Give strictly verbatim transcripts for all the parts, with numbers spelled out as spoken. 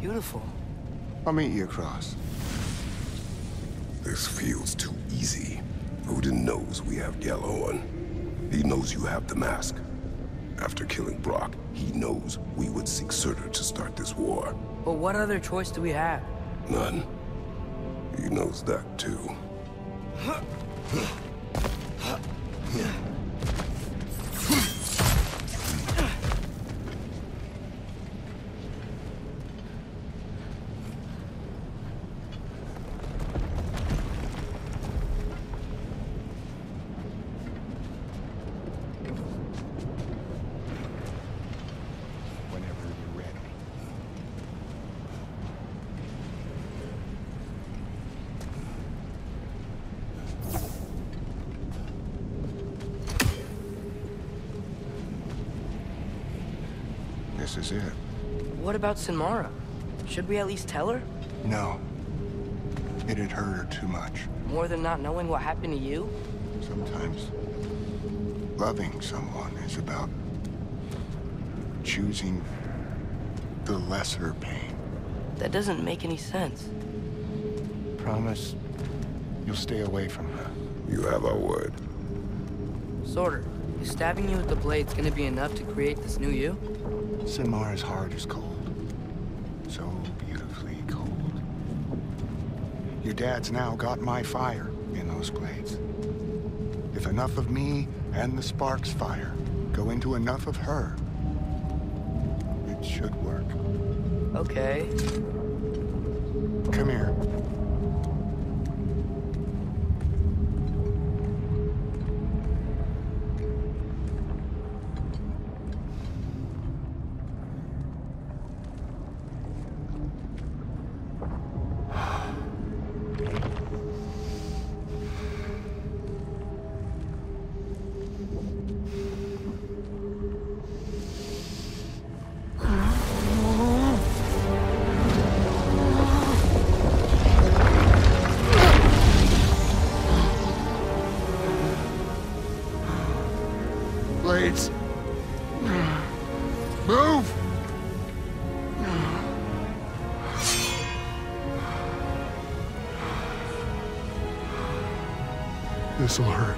Beautiful. I'll meet you across. This feels too easy. Odin knows we have Gjallarhorn. He knows you have the mask. After killing Brock, he knows we would seek Surter to start this war. But what other choice do we have? None. He knows that too. This is it. What about Simar? Should we at least tell her? No. It had hurt her too much. More than not knowing what happened to you? Sometimes loving someone is about choosing the lesser pain. That doesn't make any sense. Promise you'll stay away from her. You have our word. Sorter, is stabbing you with the blade's gonna be enough to create this new you? Simar's heart is cold. So beautifully cold. Your dad's now got my fire in those blades. If enough of me and the spark's fire go into enough of her, it should work. Okay. Come here. Move! This'll hurt.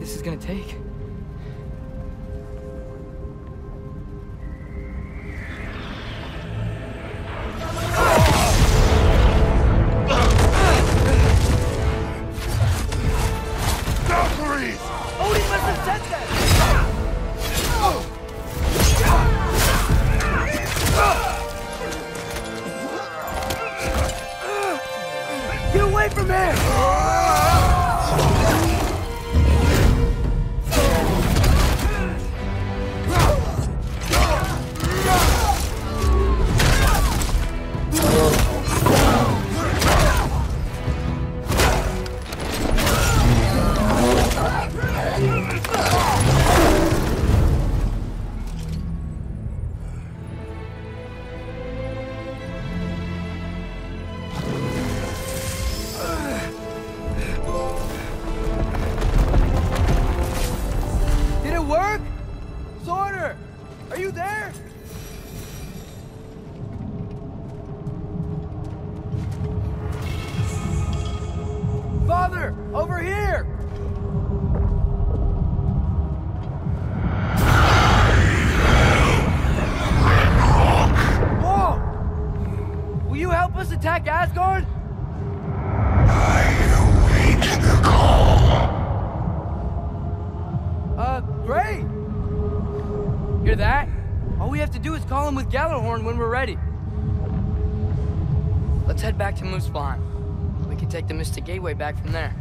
This is gonna take. Hear that? All we have to do is call him with Gjallarhorn when we're ready. Let's head back to Mosfell. We can take the Mystic Gateway back from there.